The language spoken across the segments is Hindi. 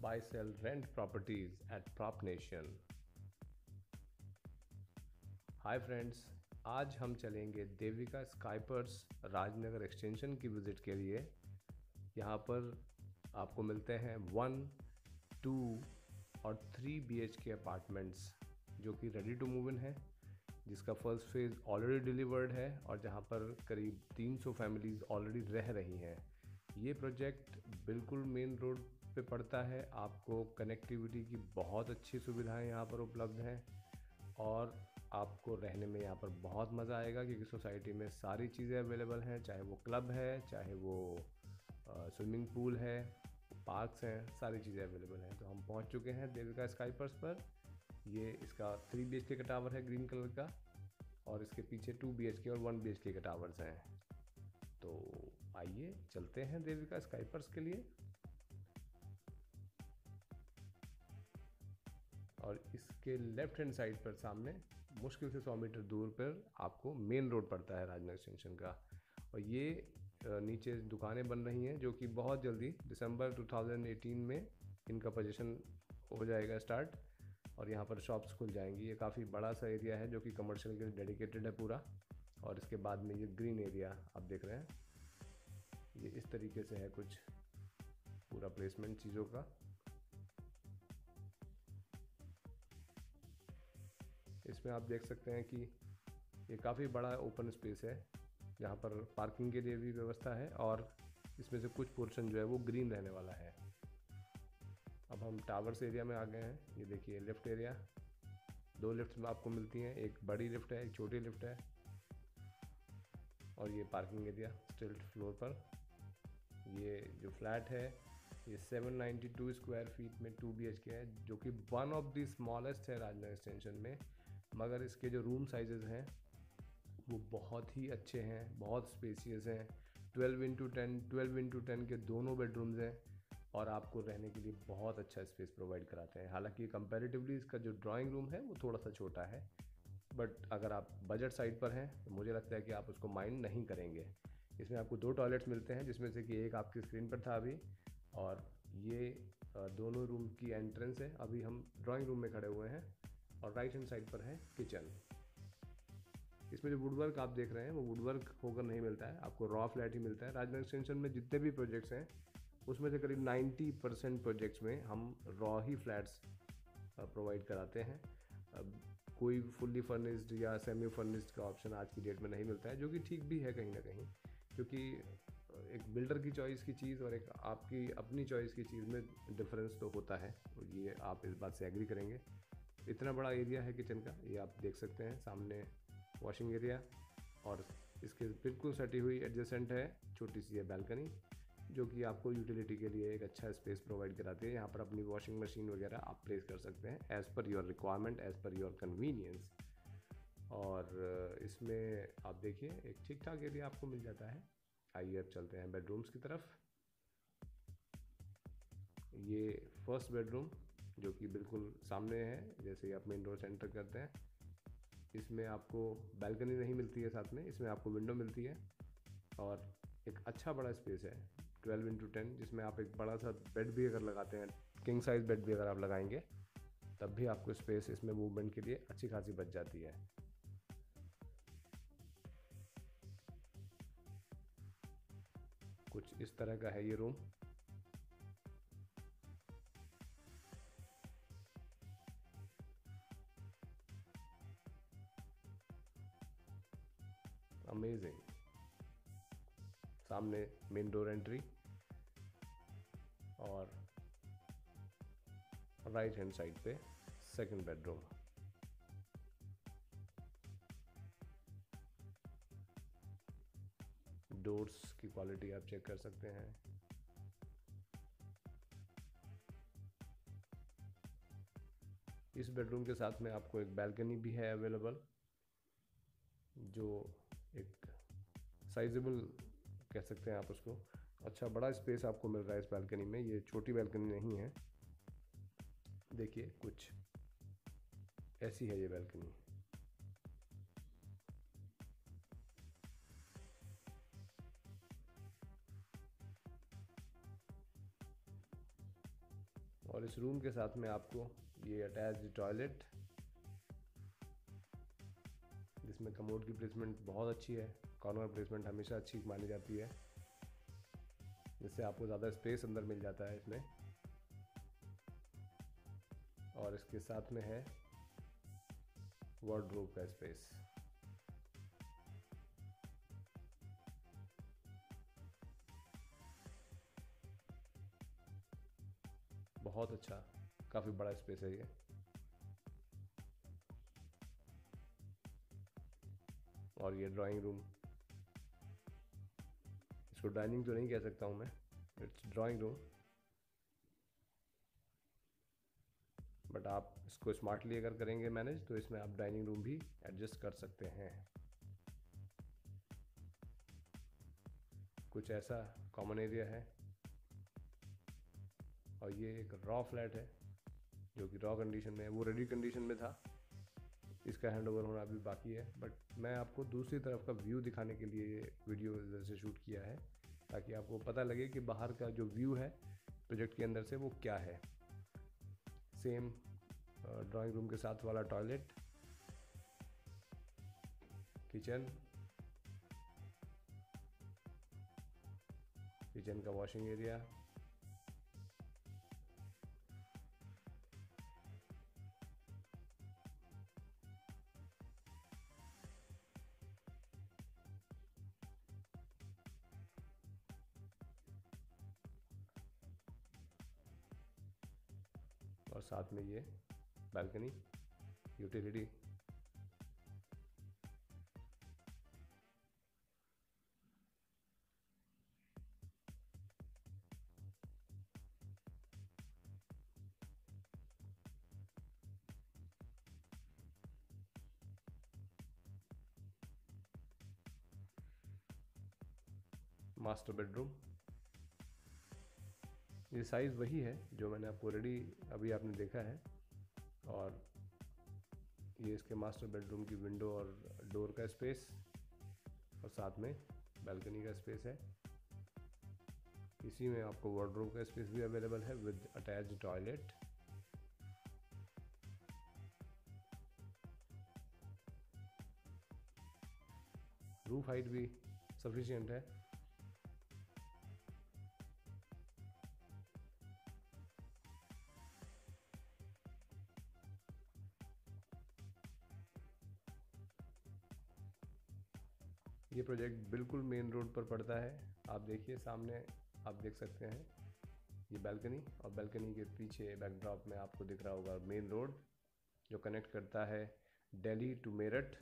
buy, sell, rent properties at Propnation। Hi friends, आज हम चलेंगे देविका स्काइपर्स राजनगर एक्सटेंशन की विज़िट के लिए। यहाँ पर आपको मिलते हैं 1, 2 और 3 BHK अपार्टमेंट्स जो कि रेडी टू मूव इन है, जिसका फर्स्ट फेज़ ऑलरेडी डिलीवर्ड है और जहाँ पर करीब 300 फैमिलीज़ ऑलरेडी रह रही हैं। ये प्रोजेक्ट बिल्कुल मेन रोड पे पड़ता है, आपको कनेक्टिविटी की बहुत अच्छी सुविधाएं यहाँ पर उपलब्ध हैं और आपको रहने में यहाँ पर बहुत मज़ा आएगा क्योंकि सोसाइटी में सारी चीज़ें अवेलेबल हैं, चाहे वो क्लब है, चाहे वो स्विमिंग पूल है, पार्क्स हैं, सारी चीज़ें अवेलेबल हैं। तो हम पहुँच चुके हैं देविका स्काइपर्स पर। ये इसका 3 BHK का टावर है ग्रीन कलर का और इसके पीछे 2 BHK और 1 BHK के टावर्स हैं। तो आइए चलते हैं देविका स्काइपर्स के लिए। और इसके लेफ्ट हैंड साइड पर सामने मुश्किल से 100 मीटर दूर पर आपको मेन रोड पड़ता है राजनगर एक्सटेंशन का। और ये नीचे दुकानें बन रही हैं जो कि बहुत जल्दी दिसंबर 2018 में इनका पोजीशन हो जाएगा स्टार्ट और यहाँ पर शॉप्स खुल जाएंगी। ये काफ़ी बड़ा सा एरिया है जो कि कमर्शियल के लिए डेडिकेटेड है पूरा। और इसके बाद में ये ग्रीन एरिया आप देख रहे हैं, ये इस तरीके से है कुछ पूरा प्लेसमेंट चीज़ों का। इसमें आप देख सकते हैं कि ये काफ़ी बड़ा ओपन स्पेस है जहाँ पर पार्किंग के लिए भी व्यवस्था है और इसमें से कुछ पोर्शन जो है वो ग्रीन रहने वाला है। अब हम टावर्स एरिया में आ गए हैं। ये देखिए लिफ्ट एरिया, 2 लिफ्ट आपको मिलती हैं, एक बड़ी लिफ्ट है, एक छोटी लिफ्ट है। और ये पार्किंग एरिया स्टिल्ट फ्लोर पर। ये जो फ्लैट है ये 792 स्क्वायर फीट में 2 BHK है जो कि वन ऑफ द स्मॉलेस्ट है राजनगर एक्सटेंशन में, मगर इसके जो रूम साइजेज़ हैं वो बहुत ही अच्छे हैं, बहुत स्पेसियस हैं। 12x10 के दोनों बेडरूम्स हैं और आपको रहने के लिए बहुत अच्छा स्पेस प्रोवाइड कराते हैं। हालांकि कंपैरेटिवली इसका जो ड्राइंग रूम है वो थोड़ा सा छोटा है, बट अगर आप बजट साइड पर हैं तो मुझे लगता है कि आप उसको माइंड नहीं करेंगे। इसमें आपको 2 टॉयलेट्स मिलते हैं जिसमें से कि एक आपकी स्क्रीन पर था अभी, और ये दोनों रूम की एंट्रेंस है। अभी हम ड्राइंग रूम में खड़े हुए हैं और राइट हैंड साइड पर है किचन। इसमें जो वुडवर्क आप देख रहे हैं वो वुडवर्क होकर नहीं मिलता है, आपको रॉ फ्लैट ही मिलता है। राजनगर एक्सटेंशन में जितने भी प्रोजेक्ट्स हैं उसमें से करीब 90% प्रोजेक्ट्स में हम रॉ ही फ्लैट्स प्रोवाइड कराते हैं। अब कोई फुल्ली फर्निश्ड या सेमी फर्निश्ड का ऑप्शन आज की डेट में नहीं मिलता है, जो कि ठीक भी है कहीं ना कहीं, क्योंकि एक बिल्डर की चॉइस की चीज़ और एक आपकी अपनी चॉइस की चीज़ में डिफरेंस तो होता है, और ये आप इस बात से एग्री करेंगे। इतना बड़ा एरिया है किचन का, ये आप देख सकते हैं। सामने वॉशिंग एरिया और इसके बिल्कुल सटी हुई एडजेसेंट है छोटी सी है बैल्कनी जो कि आपको यूटिलिटी के लिए एक अच्छा स्पेस प्रोवाइड कराती है। यहाँ पर अपनी वॉशिंग मशीन वगैरह आप प्लेस कर सकते हैं as per your requirement, as per your convenience. और इसमें आप देखिए एक ठीक ठाक एरिया आपको मिल जाता है। आइए अब चलते हैं बेडरूम्स की तरफ। ये फर्स्ट बेडरूम जो कि बिल्कुल सामने है, जैसे ही आप मेन डोर से एंटर करते हैं। इसमें आपको बालकनी नहीं मिलती है, साथ में इसमें आपको विंडो मिलती है और एक अच्छा बड़ा स्पेस है 12x10 जिसमें आप एक बड़ा सा बेड भी अगर लगाते हैं, किंग साइज़ बेड भी अगर आप लगाएंगे तब भी आपको स्पेस इसमें मूवमेंट के लिए अच्छी खासी बच जाती है। कुछ इस तरह का है ये रूम। अमेजिंग। सामने मेन डोर एंट्री और राइट हैंड साइड पे सेकंड बेडरूम। डोर्स की क्वालिटी आप चेक कर सकते हैं। इस बेडरूम के साथ में आपको एक बालकनी भी है अवेलेबल जो एक साइजेबल कह सकते हैं आप उसको। अच्छा बड़ा स्पेस आपको मिल रहा है इस बालकनी में, ये छोटी बालकनी नहीं है। देखिए कुछ ऐसी है ये बालकनी। और और इस रूम के साथ में आपको ये अटैच टॉयलेट, जिसमें कमोड की प्लेसमेंट बहुत अच्छी है, कॉर्नर प्लेसमेंट हमेशा अच्छी मानी जाती है, जिससे आपको ज़्यादा स्पेस अंदर मिल जाता है इसमें। और इसके साथ में है वार्डरोब का स्पेस। बहुत अच्छा, काफ़ी बड़ा स्पेस है ये। और ये ड्राइंग रूम, इसको डाइनिंग तो नहीं कह सकता हूँ मैं, इट्स ड्राइंग रूम, बट आप इसको स्मार्टली अगर करेंगे मैनेज तो इसमें आप डाइनिंग रूम भी एडजस्ट कर सकते हैं। कुछ ऐसा कॉमन एरिया है। और ये एक रॉ फ्लैट है जो कि रॉ कंडीशन में है, वो रेडी कंडीशन में था, इसका हैंडओवर होना अभी बाकी है, बट मैं आपको दूसरी तरफ का व्यू दिखाने के लिए ये वीडियो इधर से शूट किया है, ताकि आपको पता लगे कि बाहर का जो व्यू है प्रोजेक्ट के अंदर से वो क्या है। सेम ड्राइंग रूम के साथ वाला टॉयलेट, किचन, किचन का वॉशिंग एरिया, और साथ में ये बालकनी, यूटिलिटी। मास्टर बेडरूम, ये साइज़ वही है जो मैंने आपको ऑलरेडी अभी आपने देखा है। और ये इसके मास्टर बेडरूम की विंडो और डोर का स्पेस, और साथ में बालकनी का स्पेस है। इसी में आपको वार्डरोब का स्पेस भी अवेलेबल है with attached toilet. Roof height भी सफिशिएंट है। ये प्रोजेक्ट बिल्कुल मेन रोड पर पड़ता है। आप देखिए, सामने आप देख सकते हैं ये बालकनी, और बालकनी के पीछे बैकड्रॉप में आपको दिख रहा होगा मेन रोड जो कनेक्ट करता है दिल्ली टू मेरठ।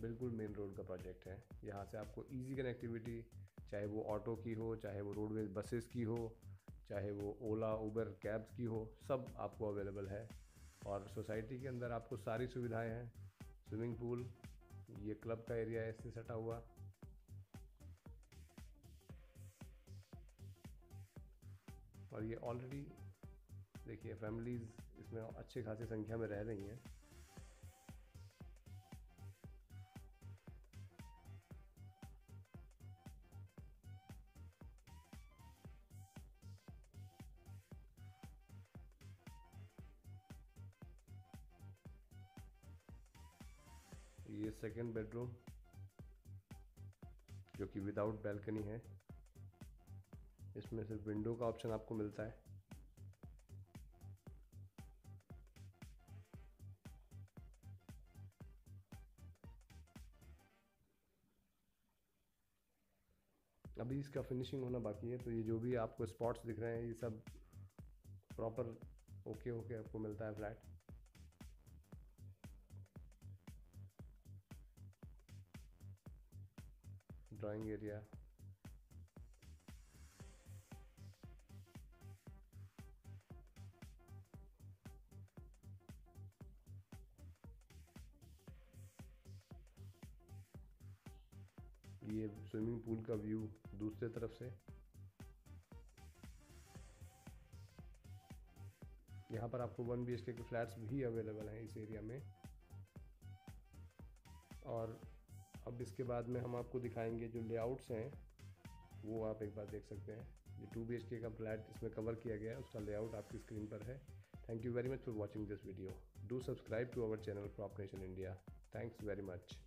बिल्कुल मेन रोड का प्रोजेक्ट है। यहाँ से आपको इजी कनेक्टिविटी, चाहे वो ऑटो की हो, चाहे वो रोडवेज बसेस की हो, चाहे वो ओला उबर कैब्स की हो, सब आपको अवेलेबल है। और सोसाइटी के अंदर आपको सारी सुविधाएं हैं। स्विमिंग पूल, ये क्लब का एरिया है इससे सटा हुआ, और ये ऑलरेडी देखिए फैमिलीज़ इसमें अच्छी खासी संख्या में रह रही हैं। ये सेकंड बेडरूम जो कि विदाउट बैल्कनी है, इसमें सिर्फ विंडो का ऑप्शन आपको मिलता है। अभी इसका फिनिशिंग होना बाकी है। तो ये जो भी आपको स्पॉट्स दिख रहे हैं, ये सब प्रॉपर ओके आपको मिलता है फ्लैट। ड्राइंग एरिया, ये स्विमिंग पूल का व्यू दूसरे तरफ से। यहाँ पर आपको 1 BHK के फ्लैट्स भी अवेलेबल हैं इस एरिया में। और अब इसके बाद में हम आपको दिखाएंगे जो लेआउट्स हैं वो आप एक बार देख सकते हैं। ये 2 BHK का फ्लैट इसमें कवर किया गया है, उसका लेआउट आपकी स्क्रीन पर है। Thank you very much for watching this video. Do subscribe to our channel Propnation India. Thanks very much.